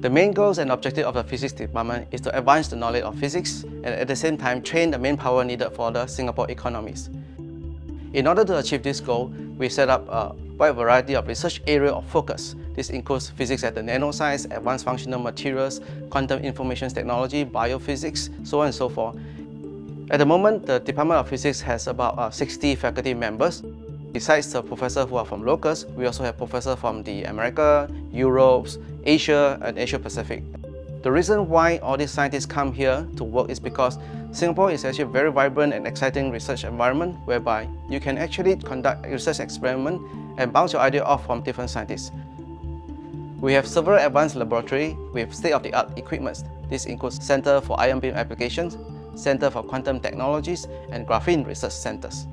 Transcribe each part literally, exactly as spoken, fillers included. The main goals and objective of the physics department is to advance the knowledge of physics and at the same time train the manpower needed for the Singapore economies. In order to achieve this goal, we set up a wide variety of research areas of focus. This includes physics at the nanoscience, advanced functional materials, quantum information technology, biophysics, so on and so forth. At the moment, the Department of Physics has about uh, sixty faculty members. Besides the professors who are from locals, we also have professors from the America, Europe, Asia and Asia Pacific. The reason why all these scientists come here to work is because Singapore is actually a very vibrant and exciting research environment whereby you can actually conduct research experiments and bounce your idea off from different scientists. We have several advanced laboratories with state-of-the-art equipment. This includes Centre for Ion Beam Applications, Centre for Quantum Technologies and Graphene Research Centres.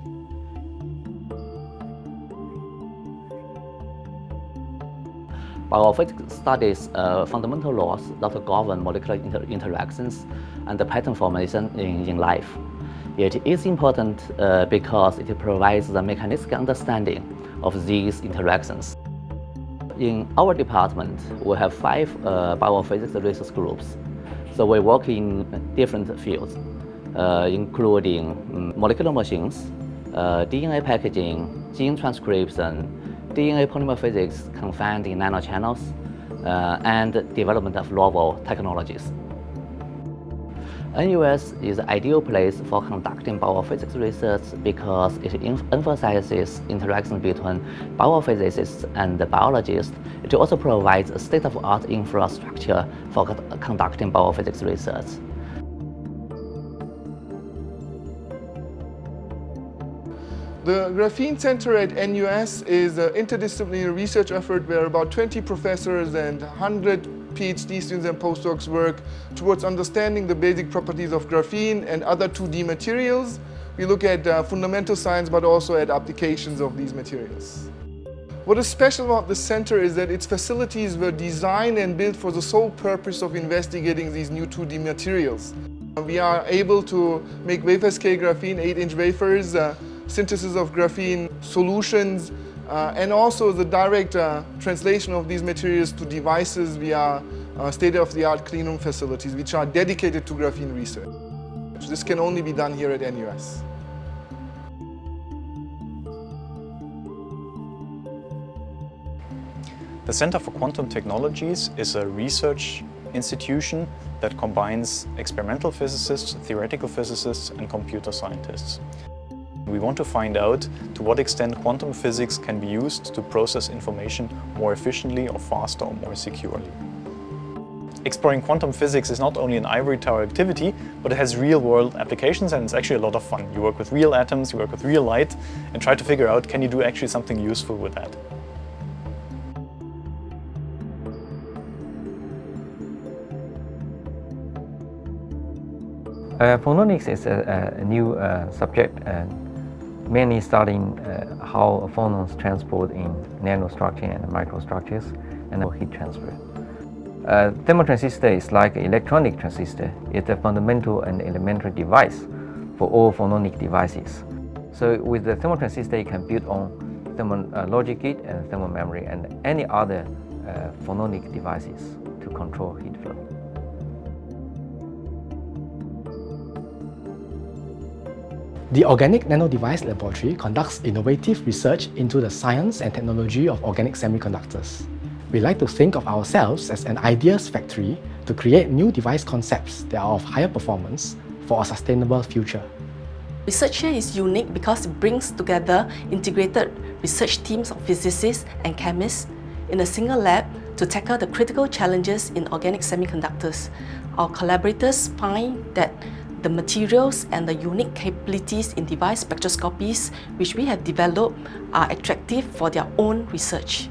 Biophysics studies uh, fundamental laws that govern molecular inter interactions and the pattern formation in, in life. It is important uh, because it provides the mechanistic understanding of these interactions. In our department, we have five uh, biophysics research groups. So we work in different fields, uh, including molecular machines, uh, D N A packaging, gene transcription, D N A polymer physics confined in nanochannels, uh, and development of novel technologies. N U S is the ideal place for conducting biophysics research because it emphasizes interaction between biophysicists and the biologists. It also provides a state-of-the-art infrastructure for conducting biophysics research. The Graphene Centre at N U S is an interdisciplinary research effort where about twenty professors and one hundred PhD students and postdocs work towards understanding the basic properties of graphene and other two D materials. We look at uh, fundamental science but also at applications of these materials. What is special about the center is that its facilities were designed and built for the sole purpose of investigating these new two D materials. We are able to make wafer scale graphene, eight inch wafers, uh, synthesis of graphene solutions, Uh, and also the direct uh, translation of these materials to devices via uh, state-of-the-art cleanroom facilities, which are dedicated to graphene research. This can only be done here at N U S. The Centre for Quantum Technologies is a research institution that combines experimental physicists, theoretical physicists, and computer scientists. We want to find out to what extent quantum physics can be used to process information more efficiently or faster or more securely. Exploring quantum physics is not only an ivory tower activity, but it has real-world applications and it's actually a lot of fun. You work with real atoms, you work with real light, and try to figure out, can you do actually something useful with that? Uh, phononics is a, a new uh, subject, and mainly studying uh, how phonons transport in nanostructure and microstructures and heat transfer. Uh, Thermotransistor is like an electronic transistor. It's a fundamental and elementary device for all phononic devices. So with the thermotransistor, you can build on thermal uh, logic gate and thermal memory and any other uh, phononic devices to control heat flow. The Organic Nano Device Laboratory conducts innovative research into the science and technology of organic semiconductors. We like to think of ourselves as an ideas factory to create new device concepts that are of higher performance for a sustainable future. Research here is unique because it brings together integrated research teams of physicists and chemists in a single lab to tackle the critical challenges in organic semiconductors. Our collaborators find that the materials and the unique capabilities in device spectroscopies which we have developed are attractive for their own research.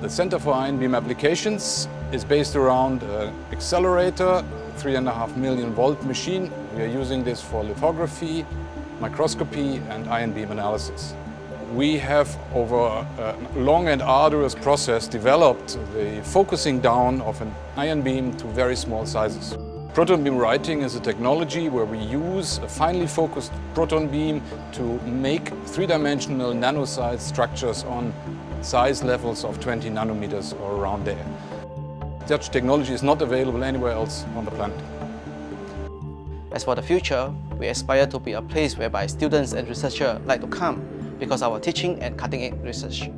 The Centre for Ion Beam Applications is based around an accelerator, three point five million volt machine. We are using this for lithography, microscopy and ion beam analysis. We have, over a long and arduous process, developed the focusing down of an ion beam to very small sizes. Proton beam writing is a technology where we use a finely focused proton beam to make three-dimensional nanosized structures on size levels of twenty nanometers or around there. Such technology is not available anywhere else on the planet. As for the future, we aspire to be a place whereby students and researchers like to come because of our teaching and cutting-edge research.